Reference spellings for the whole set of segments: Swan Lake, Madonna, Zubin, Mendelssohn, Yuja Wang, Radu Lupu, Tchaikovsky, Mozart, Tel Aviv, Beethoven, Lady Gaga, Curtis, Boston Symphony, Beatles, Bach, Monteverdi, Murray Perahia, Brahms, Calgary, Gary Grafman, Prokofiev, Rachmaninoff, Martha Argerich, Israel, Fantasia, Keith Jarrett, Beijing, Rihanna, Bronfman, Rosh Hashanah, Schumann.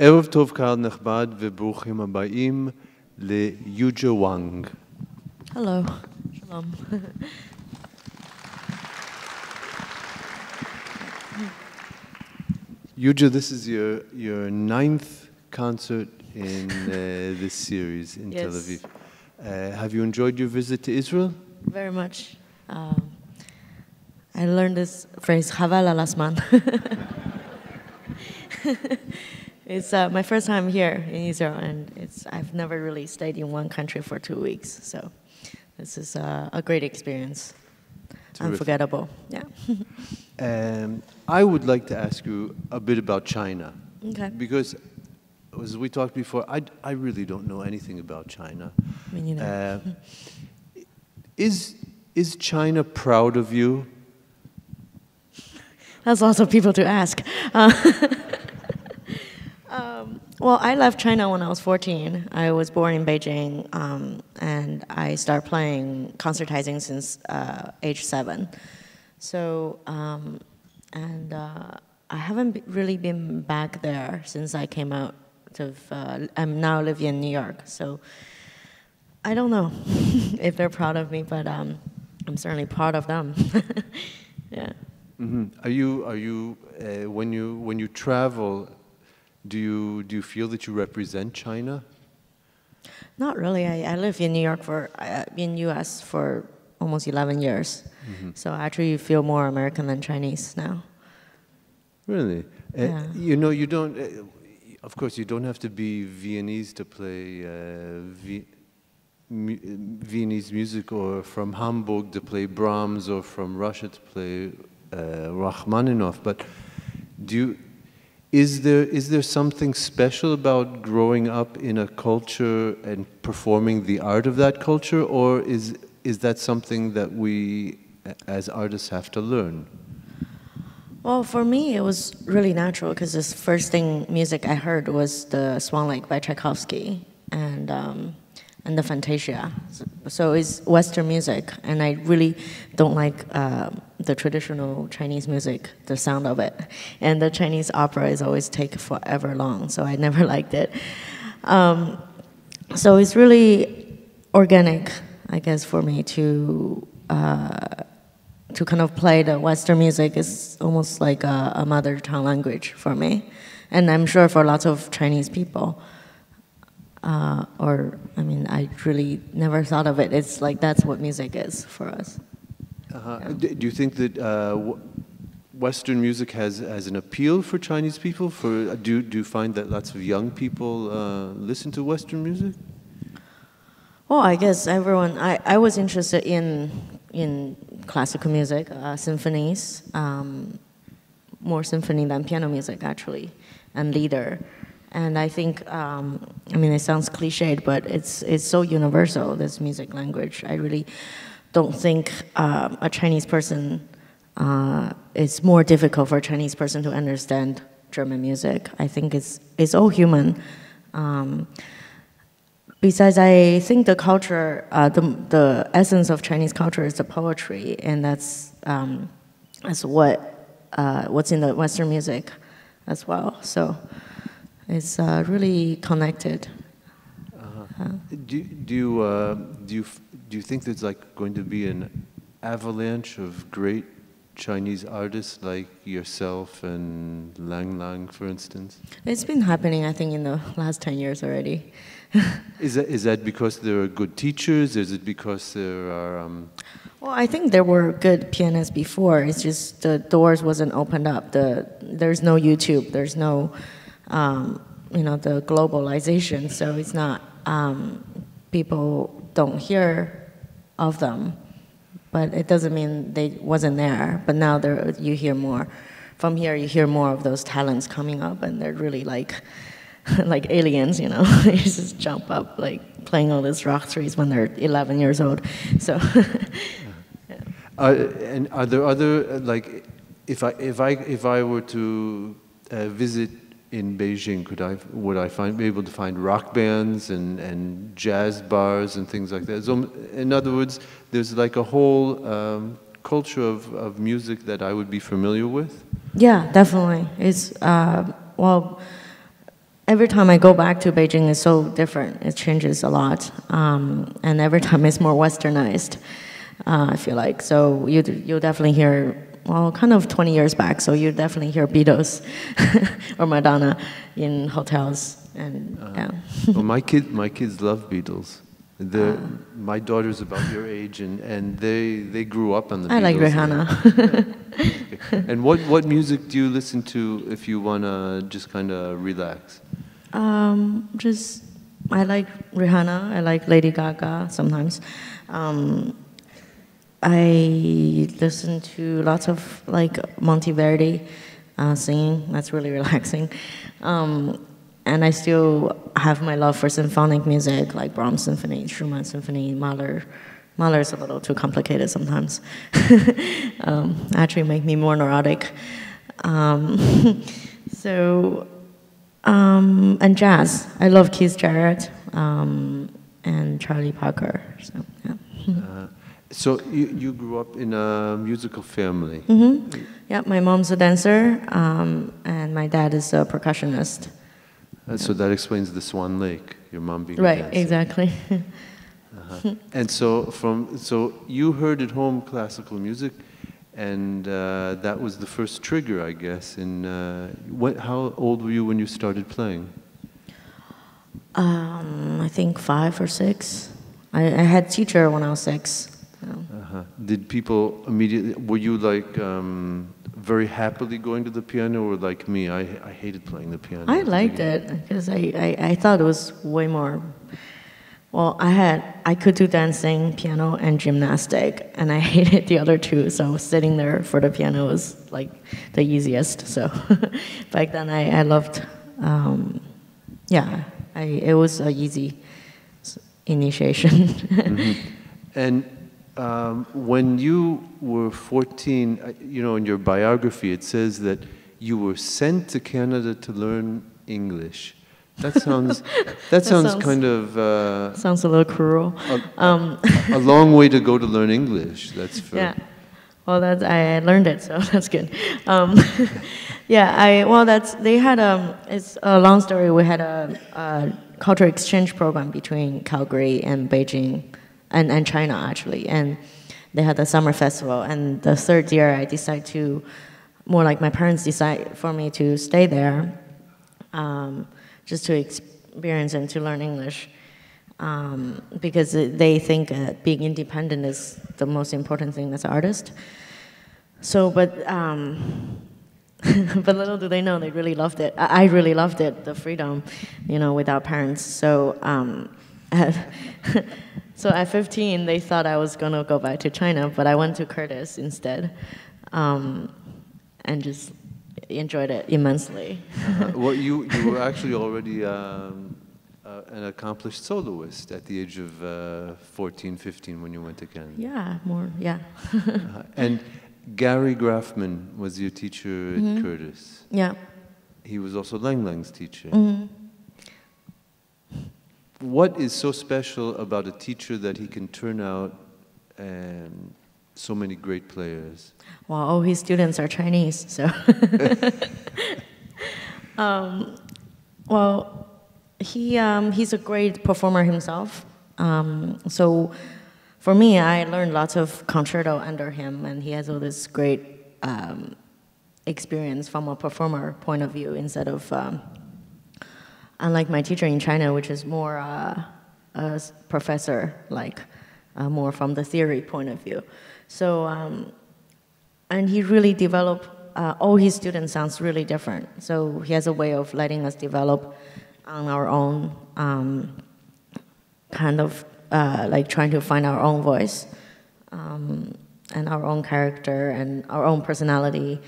ערב טוב, קהל נכבד, וברוכים הבאים ליוג'ה וואנג. Hello. Shalom. Yuja, this is your ninth concert in this series in Tel Aviv. Have you enjoyed your visit to Israel? Very much. I learned this phrase, Chaval al Asman. It's my first time here in Israel, and I've never really stayed in one country for 2 weeks, so this is a great experience. Terrific. Unforgettable. Yeah. I would like to ask you a bit about China. Okay. Because, as we talked before, I really don't know anything about China. Me neither. Is China proud of you? That's lots of people to ask. Well, I left China when I was 14. I was born in Beijing, and I started playing concertizing since age 7. So, I haven't really been back there since I came out of, I'm now living in New York, so I don't know if they're proud of me, but I'm certainly proud of them. Yeah. Mm-hmm. Are you when you travel, do you feel that you represent China? Not really. I lived in New York for, in U.S. for almost 11 years. Mm-hmm. So I actually feel more American than Chinese now. Really? Yeah. You know, you don't, of course, you don't have to be Viennese to play Viennese music, or from Hamburg to play Brahms, or from Russia to play Rachmaninoff. But is there something special about growing up in a culture and performing the art of that culture, or is that something that we as artists have to learn? Well, for me, it was really natural, because the first thing music I heard was the Swan Lake by Tchaikovsky and the Fantasia. So it's Western music, and I really don't like the traditional Chinese music, the sound of it. And the Chinese opera is always take forever long, so I never liked it. So it's really organic, I guess, for me to kind of play the Western music. Is almost like a mother tongue language for me, and I'm sure for lots of Chinese people. I really never thought of it. It's like that's what music is for us. Uh-huh. Yeah. Do you think that Western music has an appeal for Chinese people? Do you find that lots of young people listen to Western music? Well, I guess everyone. I was interested in classical music, symphonies, more symphony than piano music actually, and Lieder. And I think, it sounds cliched, but it's so universal, this music language. I really don't think a Chinese person, it's more difficult for a Chinese person to understand German music. I think it's all human. Besides, I think the culture, the essence of Chinese culture is the poetry, and that's what's in the Western music as well. So. It's really connected. Uh-huh. Do you think there's like going to be an avalanche of great Chinese artists like yourself and Lang Lang, for instance? It's been happening, I think, in the last 10 years already. Is that because there are good teachers? Is it because there are? Well, I think there were good pianists before. It's just the doors wasn't opened up. There's no YouTube. There's no. The globalization, so it's not, people don't hear of them, but it doesn't mean they wasn't there, but now you hear more. From here, you hear more of those talents coming up, and they're really like aliens, you know, they just jump up, like playing all these rock threes when they're 11 years old, so. Yeah. And are there other, like, if I were to visit in Beijing, would I be able to find rock bands and jazz bars and things like that? So, in other words, there's like a whole culture of music that I would be familiar with? Yeah, definitely. It's, well, every time I go back to Beijing, it's so different. It changes a lot. And every time it's more westernized, I feel like. So you'll definitely hear, well, kind of 20 years back, so you definitely hear Beatles or Madonna in hotels. And yeah. Well, my kids love Beatles. My daughter's about your age, and they grew up on the Beatles. I like Rihanna. Yeah. And what music do you listen to if you want to just kind of relax? I like Rihanna. I like Lady Gaga sometimes. I listen to lots of, like, Monteverdi singing. That's really relaxing. And I still have my love for symphonic music, like Brahms Symphony, Schumann Symphony, Mahler. Mahler's a little too complicated sometimes. Actually make me more neurotic. And jazz. I love Keith Jarrett and Charlie Parker. So, yeah. So you grew up in a musical family. Mm-hmm. Yeah, my mom's a dancer, and my dad is a percussionist. So that explains the Swan Lake, your mom being right, a dancer. Exactly. Uh-huh. And so you heard at home classical music, and that was the first trigger, I guess. And how old were you when you started playing? I think 5 or 6. I had teacher when I was 6. Uh-huh. Did people immediately, were you like very happily going to the piano, or like me, I hated playing the piano? I liked it because I thought it was way more, well, I could do dancing, piano, and gymnastic, and I hated the other two, so sitting there for the piano was like the easiest, so back then I loved, it was an easy initiation. Mm-hmm. And when you were 14, you know, in your biography, it says that you were sent to Canada to learn English. That sounds kind of... sounds a little cruel. A long way to go to learn English, that's fair. Yeah, well, I learned it, so that's good. It's a long story. We had a cultural exchange program between Calgary and Beijing. And China, actually, and they had a summer festival, and the third year I decided to, more like my parents decided for me to stay there, just to experience and to learn English, because they think being independent is the most important thing as an artist. So, but little do they know, they really loved it. I really loved it, the freedom, you know, without parents, so... So at 15, they thought I was going to go back to China, but I went to Curtis instead, and just enjoyed it immensely. Well, you were actually already an accomplished soloist at the age of 14, 15 when you went to Canada. Yeah, more, yeah. And Gary Grafman was your teacher at Curtis. Yeah. He was also Lang Lang's teacher. Mm-hmm. What is so special about a teacher that he can turn out so many great players? Well, all his students are Chinese, so. Well, he's a great performer himself. So for me, I learned lots of concerto under him, and he has all this great experience from a performer point of view instead of... unlike my teacher in China, which is more a professor, like more from the theory point of view. So, and he really developed, all his students sounds really different. So he has a way of letting us develop on our own, kind of like trying to find our own voice, and our own character and our own personality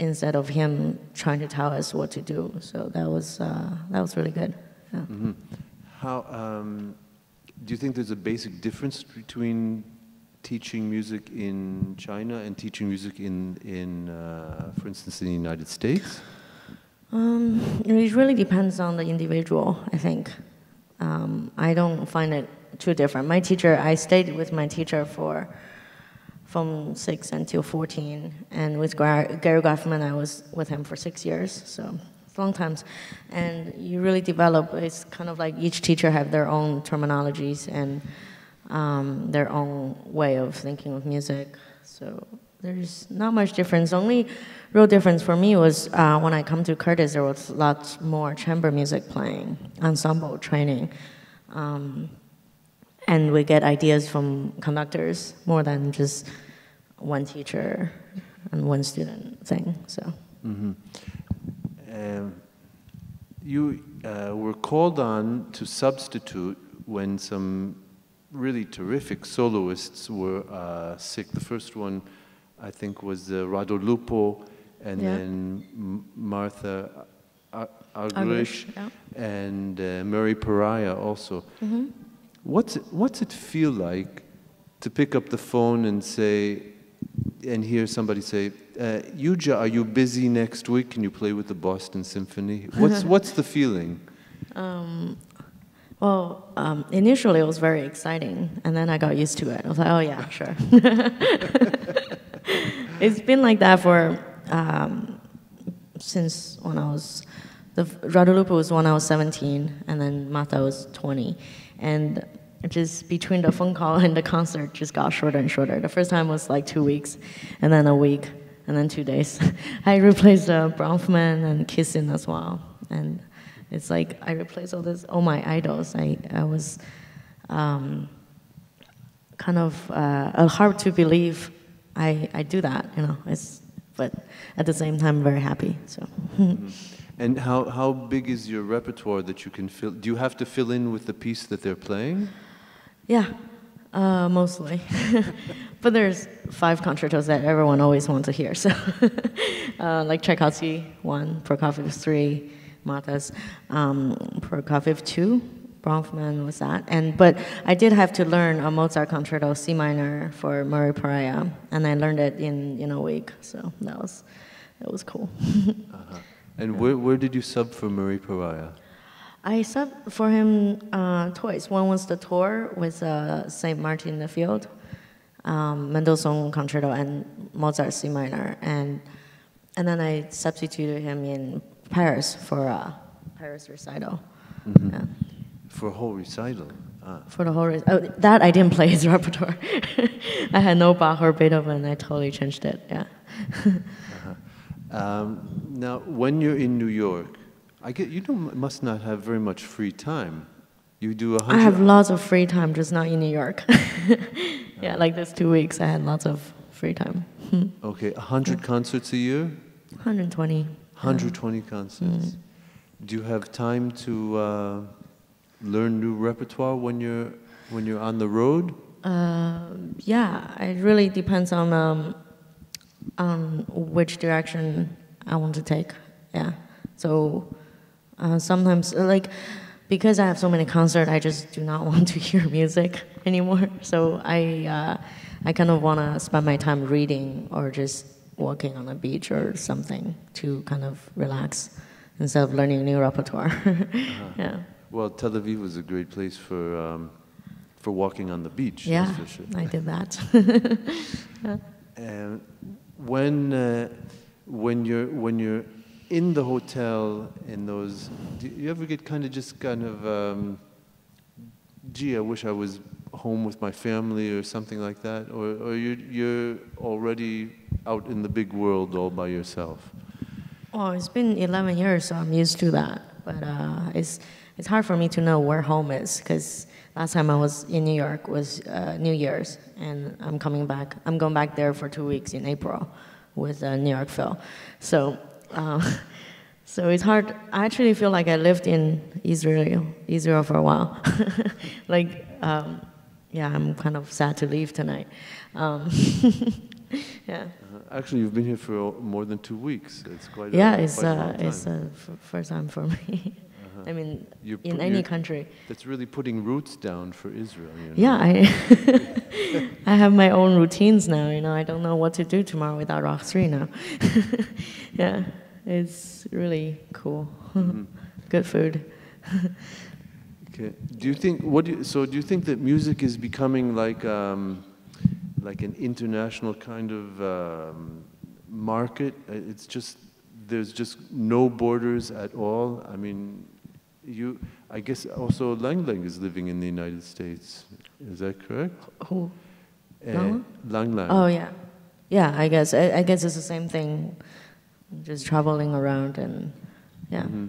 instead of him trying to tell us what to do. So that was really good. Yeah. Mm-hmm. How do you think there's a basic difference between teaching music in China and teaching music in for instance, in the United States? It really depends on the individual, I think. I don't find it too different. My teacher, I stayed with my teacher from 6 until 14, and with Gary Grafman, I was with him for 6 years, so long times, and you really develop. It's kind of like each teacher have their own terminologies and their own way of thinking of music. So there's not much difference. The only real difference for me was when I come to Curtis, there was lots more chamber music playing, ensemble training. And we get ideas from conductors more than just one teacher and one student thing. So, you were called on to substitute when some really terrific soloists were sick. The first one, I think, was Radu Lupu, and then Martha Argerich, and Murray Perahia also. What's it feel like to pick up the phone and say, and hear somebody say, Yuja, are you busy next week? Can you play with the Boston Symphony? What's the feeling? Well, initially it was very exciting, and then I got used to it. I was like, oh yeah, sure. It's been like that for, since when I was, Radu Lupu was when I was 17, and then Martha was 20. And just between the phone call and the concert just got shorter and shorter. The first time was like 2 weeks, and then a week, and then 2 days. I replaced Bronfman and Kissin as well. And it's like I replaced all my idols. I was kind of hard to believe I do that, you know. But at the same time, very happy, so. And how big is your repertoire that you can fill? Do you have to fill in with the piece that they're playing? Yeah, mostly. But there's 5 concertos that everyone always wants to hear. So, like Tchaikovsky 1, Prokofiev 3, Martha's Prokofiev 2, Bronfman was that. But I did have to learn a Mozart concerto C minor for Murray Perahia, and I learned it in a week. So that was cool. And where did you sub for Murray Perahia? I subbed for him twice. One was the tour with St. Martin in the Field, Mendelssohn concerto, and Mozart C minor. And then I substituted him in Paris for Paris recital. Yeah. For a whole recital? Ah. For the whole recital. That I didn't play his repertoire. I had no Bach or Beethoven. I totally changed it, yeah. Now, when you're in New York, you must not have very much free time. You do 100. I have lots of free time, just not in New York. Yeah, like this 2 weeks, I had lots of free time. Okay, 100 concerts a year? 120. 120 concerts. Do you have time to learn new repertoire when you're on the road? Yeah, it really depends on. Which direction I want to take, yeah. So sometimes, like, because I have so many concerts, I just do not want to hear music anymore. So I kind of want to spend my time reading or just walking on a beach or something to kind of relax instead of learning new repertoire. Yeah. Well, Tel Aviv was a great place for walking on the beach. Yeah, that's for sure. I did that. When you're in the hotel in those, do you ever get kind of gee, I wish I was home with my family or something like that, or you're already out in the big world all by yourself? Well, it's been 11 years, so I'm used to that. But it's hard for me to know where home is, because last time I was in New York was New Year's, and I'm going back there for 2 weeks in April with New York Phil. So, so it's hard. I actually feel like I lived in Israel for a while. Like, yeah, I'm kind of sad to leave tonight. Yeah. Actually, you've been here for more than 2 weeks. It's quite. Yeah, it's a first time for me. I mean, in any country. That's really putting roots down for Israel. You know? Yeah, I have my own routines now. You know, I don't know what to do tomorrow without Rock 3 now. Yeah, it's really cool. Good food. Okay. Do you think that music is becoming like an international kind of market? It's just there's just no borders at all. I mean, I guess also Lang Lang is living in the United States. Is that correct? Who? Lang Lang. Oh, yeah. Yeah, I guess. I guess it's the same thing, just traveling around and, yeah. Mm-hmm.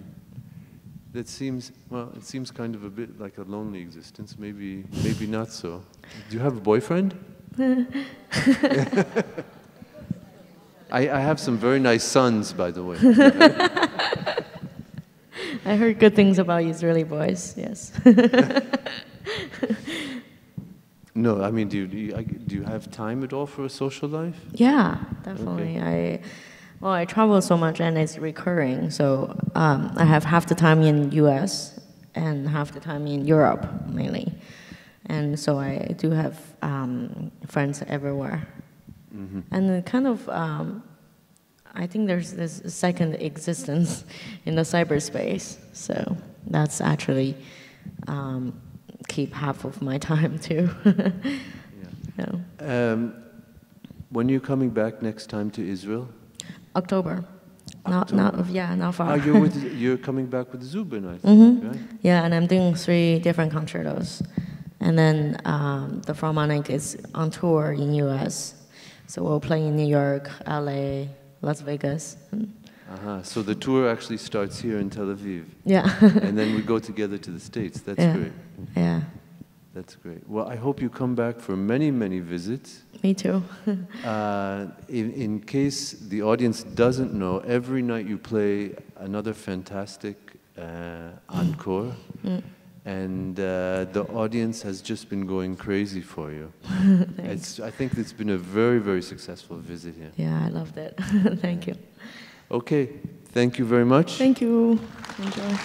That seems, well, it seems kind of a bit like a lonely existence. Maybe not so. Do you have a boyfriend? I have some very nice sons, by the way. I heard good things about Israeli boys, yes. No, I mean, do you have time at all for a social life? Yeah, definitely. Okay. I travel so much, and it's recurring, so I have half the time in U.S. and half the time in Europe, mainly. And so I do have friends everywhere. Mm-hmm. And kind of, I think there's this second existence in the cyberspace, so that's actually keep half of my time, too. Yeah. Yeah. When are you coming back next time to Israel? October. Not far. You're coming back with Zubin, I think, mm-hmm. right? Yeah, and I'm doing 3 different concertos. And then the Philharmonic is on tour in U.S., so we'll play in New York, L.A., Las Vegas. Uh-huh. So the tour actually starts here in Tel Aviv. Yeah. And then we go together to the States. That's great. Yeah. That's great. Well, I hope you come back for many, many visits. Me too. In case the audience doesn't know, every night you play another fantastic encore. Mm. And the audience has just been going crazy for you. I think it's been a very, very successful visit here. Yeah, I loved it. Thank you. Okay, thank you very much. Thank you. Enjoy.